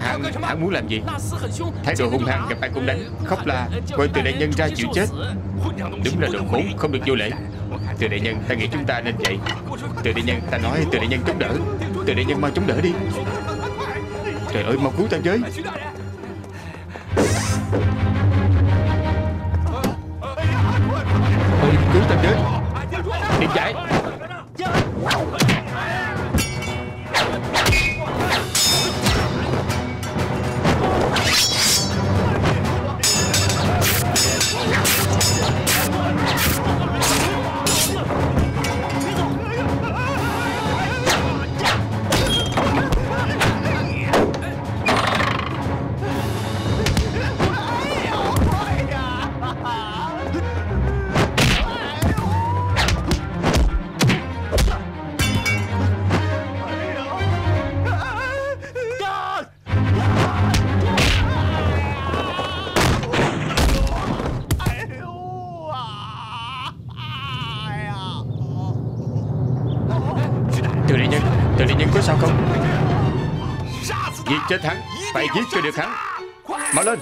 Hắn muốn làm gì? Thái độ hung hăng, gặp ai cũng đánh. Khóc la, gọi từ đại nhân ra chịu chết. Đúng là đồ khốn, không được vô lễ. Từ đại nhân, ta nghĩ chúng ta nên vậy. Từ đại nhân, ta nói từ đại nhân chống đỡ. Từ đại nhân mau chống đỡ đi. Trời ơi, mau cứu ta với. Ôi, cứu ta với. Đi chạy. Chết hắn, phải giết cho được hắn. Mau lên.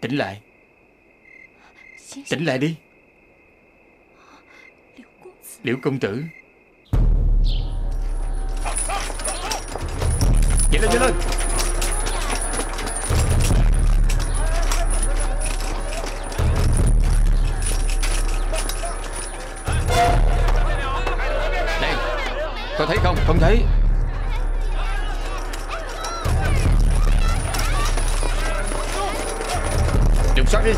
Tỉnh lại. Tỉnh lại đi. Liễu công tử. Dậy lên, dậy lên. Này, có thấy không? Không thấy. Sao đi?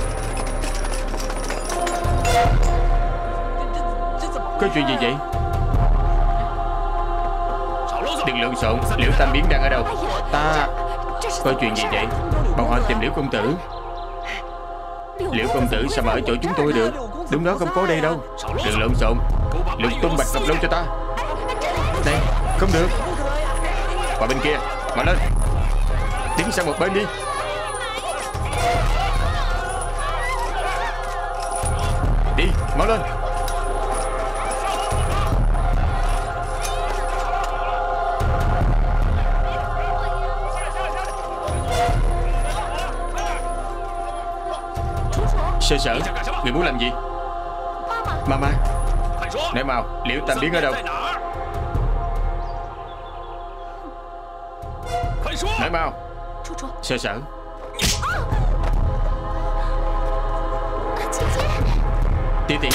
Có chuyện gì vậy? Đừng lộn xộn, Liễu Tam Biến đang ở đâu? Ta... Có chuyện gì vậy? Bọn họ tìm Liễu công tử. Liễu công tử sao mà ở chỗ chúng tôi được? Đúng đó, không có đây đâu. Đừng lộn xộn, lục tung Bạch Ngọc Lâu cho ta. Này, không được. Qua bên kia, mà lên. Tiến sang một bên đi. Đi, mau lên. Sơ sở, người muốn làm gì? Mama, nói mau, Liễu Tam Biến ở đâu? Nói mau. Sơ sở. Tỷ tỷ,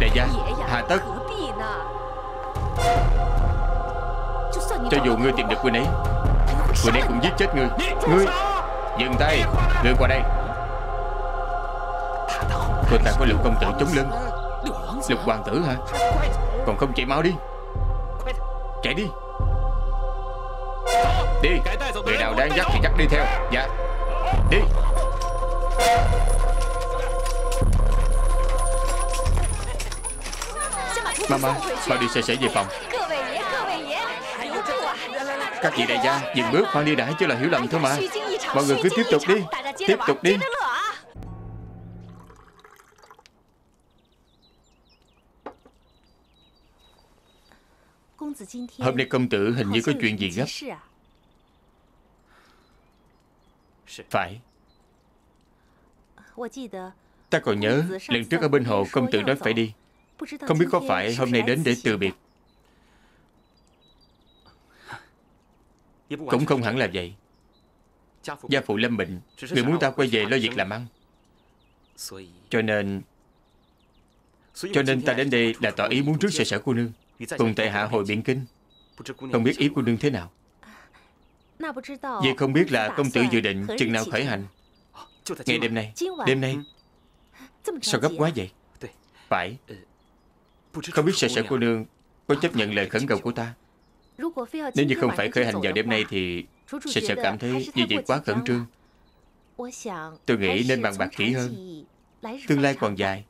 đại gia, hà tất? Cho dù ngươi tìm được người này cũng giết chết ngươi. Ngươi dừng tay, ngươi qua đây. Cô ta có Lục công tử chống lưng. Lục hoàng tử hả? Còn không chạy mau đi, chạy đi. Đi, người nào đang dắt thì dắt đi theo. Dạ, đi. Mama, mau đi xe sẻ về phòng. Các vị đại gia, dừng bước, khoan đi đã, chứ là hiểu lầm thôi mà. Mọi người cứ tiếp tục đi, tiếp tục đi. Hôm nay công tử hình như có chuyện gì gấp. Phải. Ta còn nhớ lần trước ở bên hồ công tử nói phải đi, không biết có phải hôm nay đến để từ biệt. Cũng không hẳn là vậy. Gia phụ lâm bệnh, người muốn ta quay về lo việc làm ăn. Cho nên ta đến đây là tỏ ý muốn trước sở cô nương cùng tại hạ hồi biện kinh. Không biết ý cô nương thế nào? Vậy không biết là công tử dự định chừng nào khởi hành? Ngày đêm nay. Sao gấp quá vậy? Phải. Không biết sở cô nương có chấp nhận lời khẩn cầu của ta? Nếu như không phải khởi hành vào đêm nay thì sẽ cảm thấy như vậy quá khẩn trương. Tôi nghĩ nên bàn bạc kỹ hơn. Tương lai còn dài.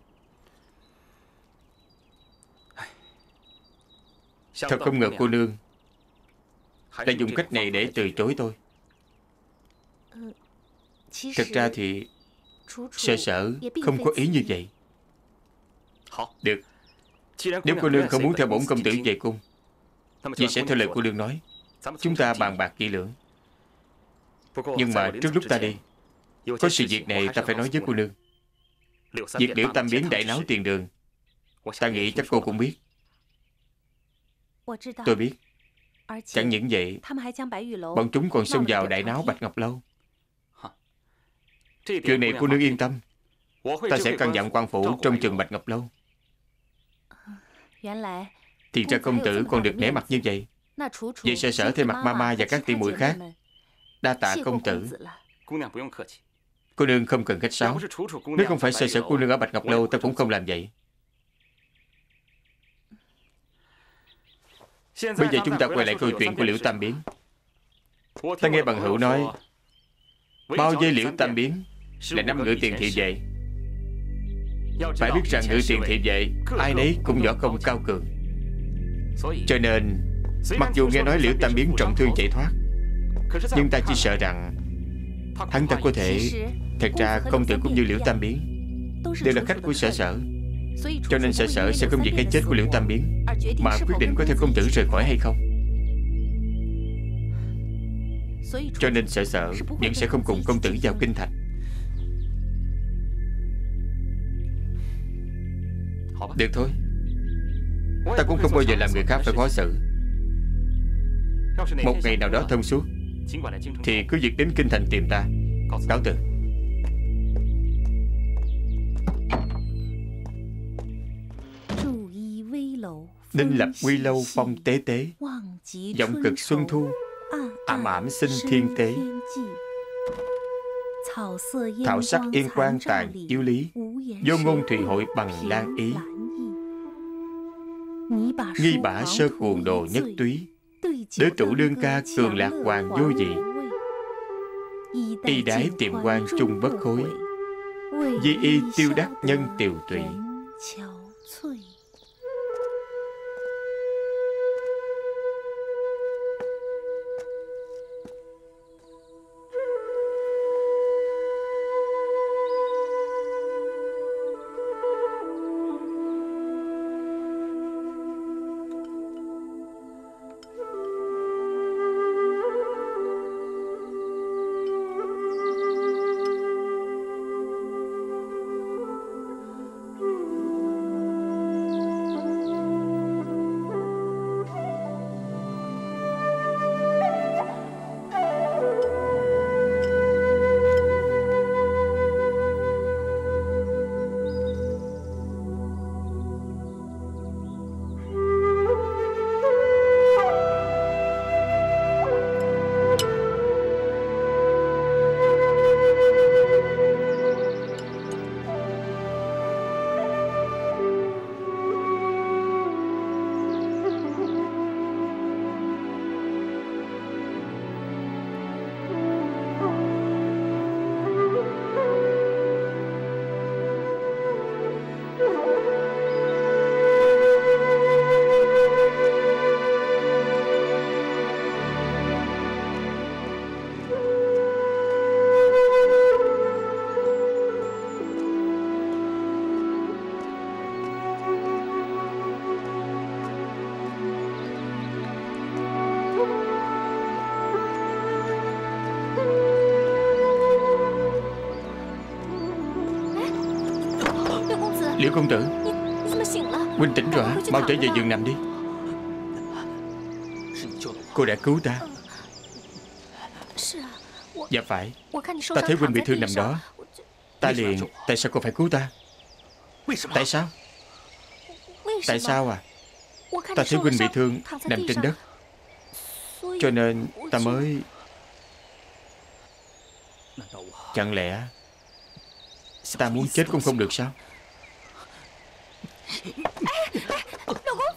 Thật không ngờ cô nương đã dùng cách này để từ chối tôi. Thật ra thì sở không có ý như vậy. Được. Nếu cô nương không muốn theo bổn công tử về cung, vậy sẽ theo lời cô nương nói. Chúng ta bàn bạc kỹ lưỡng. Nhưng mà trước lúc ta đi, có sự việc này ta phải nói với cô nương. Việc Liễu Tam Biến đại náo tiền đường, ta nghĩ chắc cô cũng biết. Tôi biết. Chẳng những vậy, bọn chúng còn xông vào đại náo Bạch Ngọc Lâu. Chuyện này cô nương yên tâm, ta sẽ căn dặn quan phủ trong trường Bạch Ngọc Lâu. Thì ra công tử còn được nể mặt như vậy. Vậy sở thay mặt mama và các tỷ muội khác đa tạ công tử. Cô nương không cần khách sáo. Nếu không phải sở cô nương ở Bạch Ngọc Lâu, ta cũng không làm vậy. Bây giờ chúng ta quay lại câu chuyện của Liễu Tam Biến. Ta nghe bằng hữu nói bao dây Liễu Tam Biến là 5 ngự tiền thị vệ. Phải biết rằng ngự tiền thị vệ ai nấy cũng võ công cao cường. Cho nên mặc dù nghe nói Liễu Tam Biến trọng thương chạy thoát, nhưng ta chỉ sợ rằng hắn ta có thể... Thật ra công tử cũng như Liễu Tam Biến đều là khách của sở, cho nên sở sẽ không vì cái chết của Liễu Tam Biến mà quyết định có theo công tử rời khỏi hay không. Cho nên sở vẫn sẽ không cùng công tử vào kinh thành. Được thôi, ta cũng không bao giờ làm người khác phải khó xử. Một ngày nào đó thông suốt thì cứ việc đến kinh thành tìm ta. Cáo từ. Ninh lập quy lâu phong tế tế, vọng cực xuân thu, ảm ảm sinh thiên tế. Thảo sắc yên quang tàn yếu lý, vô ngôn thủy hội bằng lan ý. Nghi bả sơ cuồng đồ nhất túy, đối trụ đương ca cường lạc hoàng vô dị. Y đái tiệm quan chung bất khối, di y tiêu đắc nhân tiều tụy. Liễu công tử, huynh tỉnh rồi, mau trở về giường nằm đi. Cô đã cứu ta. Dạ phải, ta thấy huynh bị thương nằm đó. Ta liền, tại sao cô phải cứu ta? Tại sao? Tại sao à? Ta thấy huynh bị thương nằm trên đất, cho nên ta mới... Chẳng lẽ ta muốn chết cũng không được sao?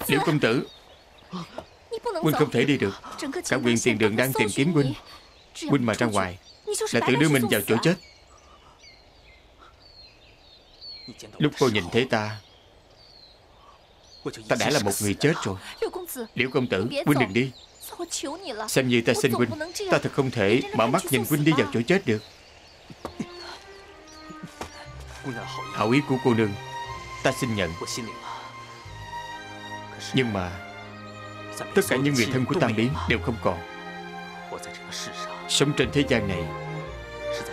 Liễu công tử, huynh không thể đi được. Cả huyện tiền đường đang tìm kiếm huynh. Huynh mà ra ngoài là tự đưa mình vào chỗ chết. Lúc cô nhìn thấy ta, ta đã là một người chết rồi. Liễu công tử, huynh đừng đi. Xem như ta xin huynh, ta thật không thể mở mắt nhìn huynh đi vào chỗ chết được. Hảo ý của cô nương, ta xin nhận. Nhưng mà tất cả những người thân của Tam Biến đều không còn. Sống trên thế gian này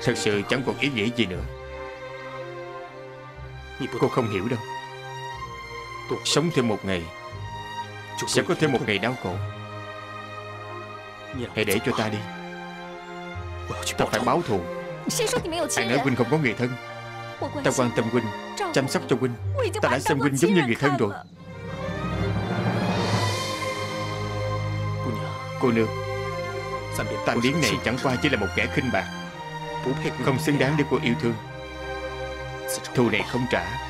thật sự chẳng còn ý nghĩa gì nữa. Cô không hiểu đâu. Sống thêm một ngày sẽ có thêm một ngày đau khổ. Hãy để cho ta đi. Ta phải báo thù. Ai nói huynh không có người thân? Ta quan tâm huynh, chăm sóc cho huynh. Ta đã xem huynh giống như người thân rồi. Cô nương, Tam Biến này chẳng qua chỉ là một kẻ khinh bạc, không xứng đáng để cô yêu thương. Thù này không trả,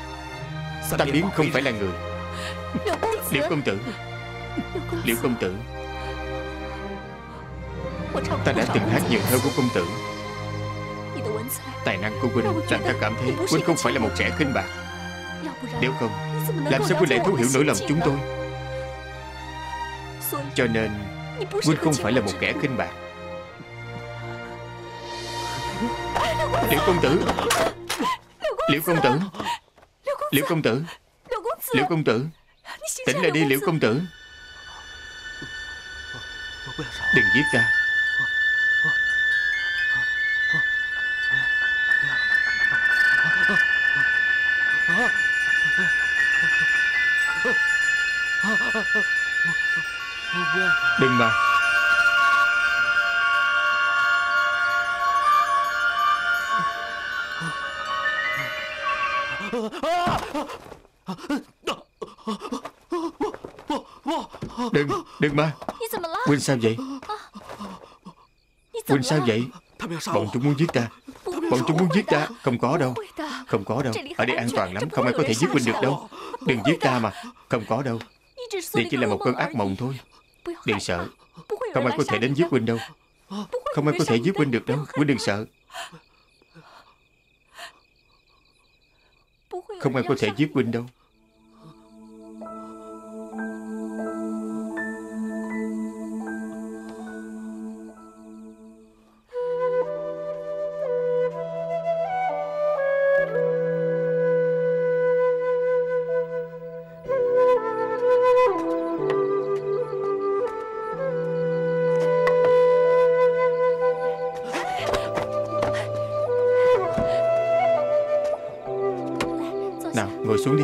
Tam Biến không phải là người. Liễu công tử, Liễu công tử, ta đã từng hát nhiều thơ của công tử. Tài năng của huynh làm ta cảm thấy huynh không phải là một kẻ khinh bạc. Nếu không, làm sao huynh lại thấu hiểu nỗi lòng chúng tôi? Cho nên huynh không phải là một kẻ khinh bạc. Liễu công tử, Liễu công tử, Liễu công tử, Liễu công tử, tỉnh lại đi Liễu công tử. Đừng giết ta. Đừng mà. Đừng, đừng mà. Huynh sao vậy? Huynh sao vậy? Bọn chúng muốn giết ta. Bọn chúng muốn giết ta. Không có đâu, không có đâu. Ở đây an toàn lắm, không ai có thể giết huynh được đâu. Đừng giết ta mà. Không có đâu. Đây chỉ là một cơn ác mộng thôi. Đừng sợ. Không ai có thể đến giết huynh đâu. Không ai có thể giết huynh được đâu. Huynh đừng sợ. Không ai có thể giết huynh đâu. Ngồi xuống đi.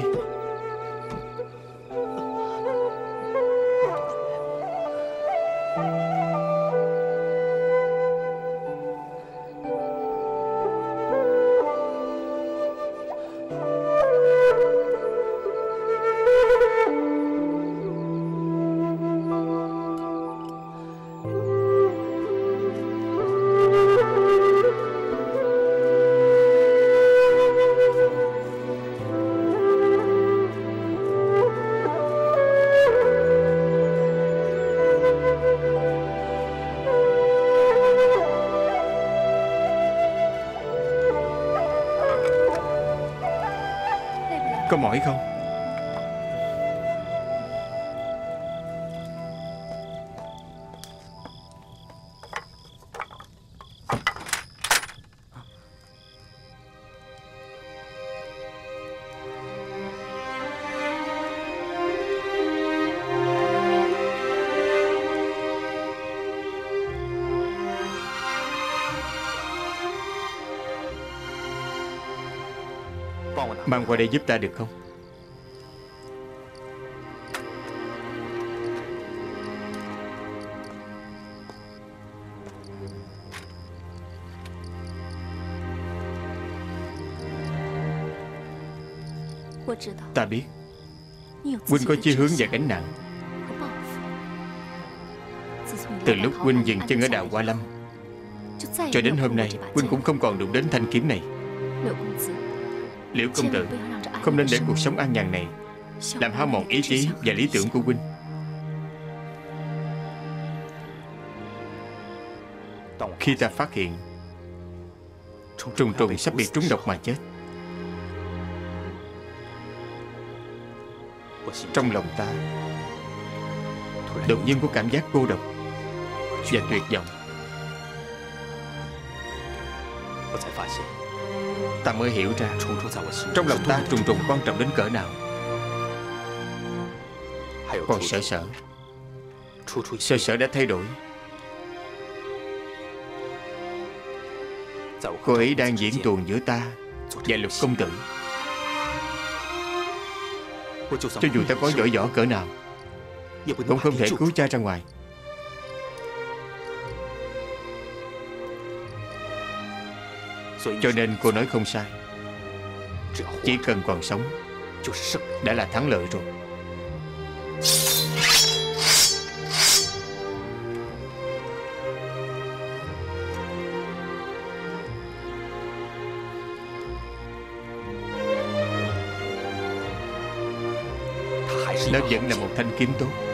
Có mỏi không? Mang qua đây giúp ta được không? Ta biết huynh có chí hướng và gánh nặng. Từ lúc huynh dừng chân ở Đảo Hoa Lâm cho đến hôm nay, huynh cũng không còn đụng đến thanh kiếm này. Liễu công tử, không nên để cuộc sống an nhàn này làm hao mòn ý chí và lý tưởng của huynh. Khi ta phát hiện Trùng Trùng sắp bị trúng độc mà chết, trong lòng ta đột nhiên có cảm giác cô độc và tuyệt vọng. Ta mới hiểu ra trong lòng ta Trùng Trùng quan trọng đến cỡ nào. Còn Sở Sở đã thay đổi. Cô ấy đang diễn tuồng giữa ta và Lục công tử. Cho dù ta có giỏi võ cỡ nào cũng không thể cứu cha ra ngoài. Cho nên cô nói không sai, chỉ cần còn sống đã là thắng lợi rồi. Nó vẫn là một thanh kiếm tốt.